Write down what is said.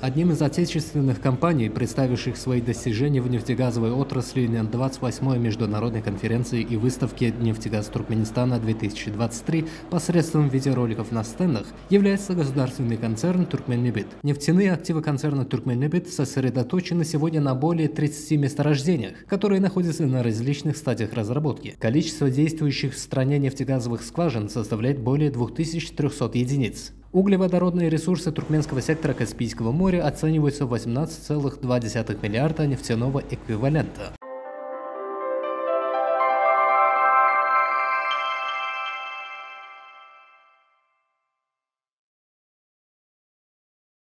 Одним из отечественных компаний, представивших свои достижения в нефтегазовой отрасли на 28-й международной конференции и выставке «Нефть и газ Туркменистана-2023» посредством видеороликов на стендах, является государственный концерн «Türkmennebit». Нефтяные активы концерна «Türkmennebit» сосредоточены сегодня на более 30 месторождениях, которые находятся на различных стадиях разработки. Количество действующих в стране нефтегазовых скважин составляет более 2300 единиц. Углеводородные ресурсы туркменского сектора Каспийского моря оцениваются в 18,2 миллиарда нефтяного эквивалента.